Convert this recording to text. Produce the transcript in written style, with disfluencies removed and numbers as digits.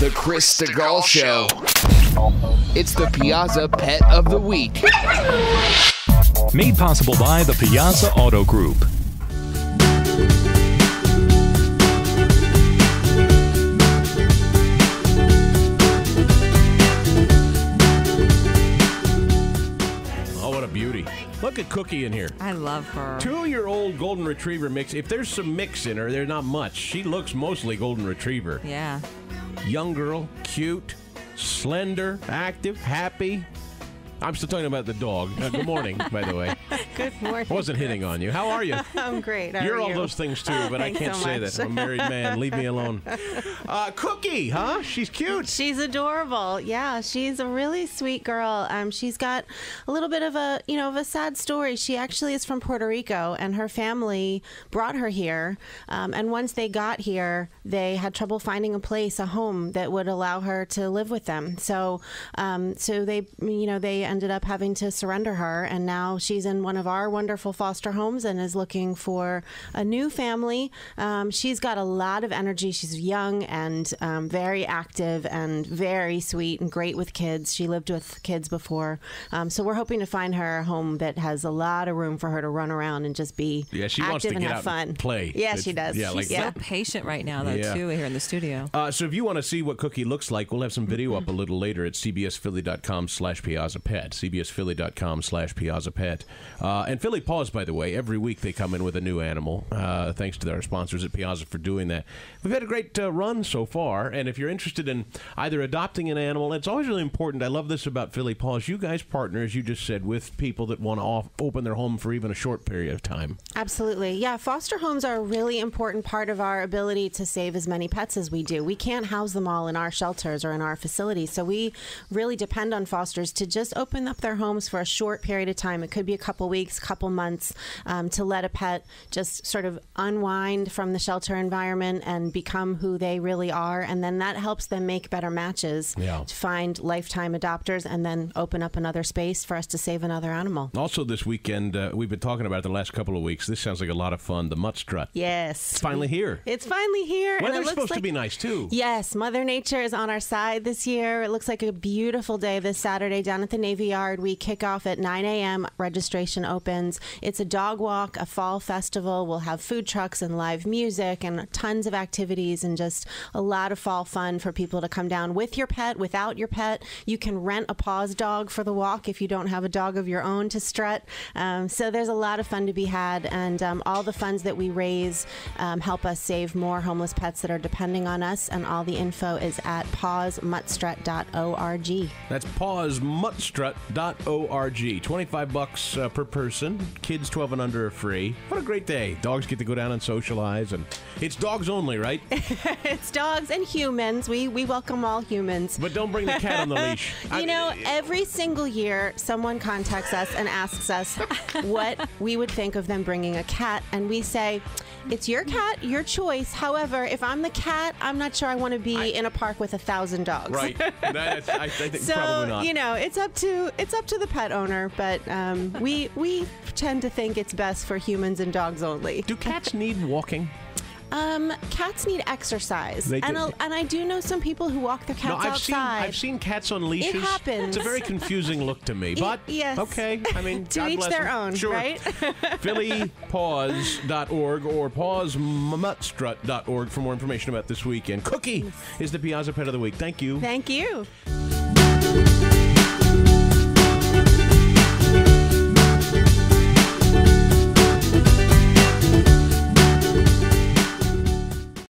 The Chris Stigall Show. It's the Piazza Pet of the Week. Made possible by the Piazza Auto Group. Oh, what a beauty. Look at Cookie in here. I love her. Two-year-old Golden Retriever mix. If there's some mix in her, there's not much. She looks mostly Golden Retriever. Yeah. Young girl, cute, slender, active, happy. I'm still talking about the dog. Good morning, by the way. Good morning. I wasn't hitting on you. How are you? I'm great. How You're all you? Those things, too, but I can't say that. I'm a married man. Leave me alone. Cookie, huh? She's cute. She's adorable. Yeah, she's a really sweet girl. She's got a little bit of a, you know, of a sad story. She actually is from Puerto Rico, and her family brought her here. And once they got here, they had trouble finding a place, a home that would allow her to live with them. So, they ended up having to surrender her, and now she's in one of our wonderful foster homes and is looking for a new family. She's got a lot of energy. She's young and very active and very sweet and great with kids. She lived with kids before, so we're hoping to find her a home that has a lot of room for her to run around and just be active and have fun. Play. Yeah, she does. Yeah, she's so patient right now, though, too, here in the studio. So if you want to see what Cookie looks like, we'll have some video up a little later at cbsphilly.com/piazzapet. cbsphilly.com/piazzapet. And Philly PAWS, by the way, every week they come in with a new animal. Thanks to our sponsors at Piazza for doing that. We've had a great run so far, and if you're interested in either adopting an animal, it's always really important. I love this about Philly PAWS. You guys partner, as you just said, with people that want to open their home for even a short period of time. Absolutely. Yeah, foster homes are a really important part of our ability to save as many pets as we do. We can't house them all in our shelters or in our facilities, so we really depend on fosters to just open up their homes for a short period of time. It could be a couple weeks, couple months, to let a pet just sort of unwind from the shelter environment and become who they really are. And then that helps them make better matches to find lifetime adopters and then open up another space for us to save another animal. Also this weekend, we've been talking about it the last couple of weeks. This sounds like a lot of fun. The Mutt Strut. Yes. It's finally here. It's finally here. Weather's supposed to be nice, too. Yes. Mother Nature is on our side this year. It looks like a beautiful day this Saturday down at the Navy Yard. We kick off at 9 a.m. Registration opens. It's a dog walk, a fall festival. We'll have food trucks and live music and tons of activities and just a lot of fall fun for people to come down with your pet, without your pet. You can rent a PAWS dog for the walk if you don't have a dog of your own to strut. So there's a lot of fun to be had, and all the funds that we raise help us save more homeless pets that are depending on us, and all the info is at pawsmuttstrut.org. That's pawsmuttstrut.org. $25 per person. Kids 12 and under are free. What a great day. Dogs get to go down and socialize, and it's dogs only, right? It's dogs and humans. We welcome all humans. But don't bring the cat on the leash. Every single year someone contacts us and asks us what we would think of them bringing a cat, and we say, it's your cat, your choice. However, if I'm the cat, I'm not sure I want to be in a park with 1,000 dogs. Right. That's, I think so, probably not. It's up to the pet owner, but we tend to think it's best for humans and dogs only. Do cats need walking? Cats need exercise, and I do know some people who walk their cats outside. I've seen cats on leashes. It happens. It's a very confusing look to me, but yes. Okay. I mean, to God each their them. Own, sure. Right? PhillyPaws.org or pawsmuttstrut.org for more information about this weekend. Cookie is the Piazza Pet of the Week. Thank you. Thank you.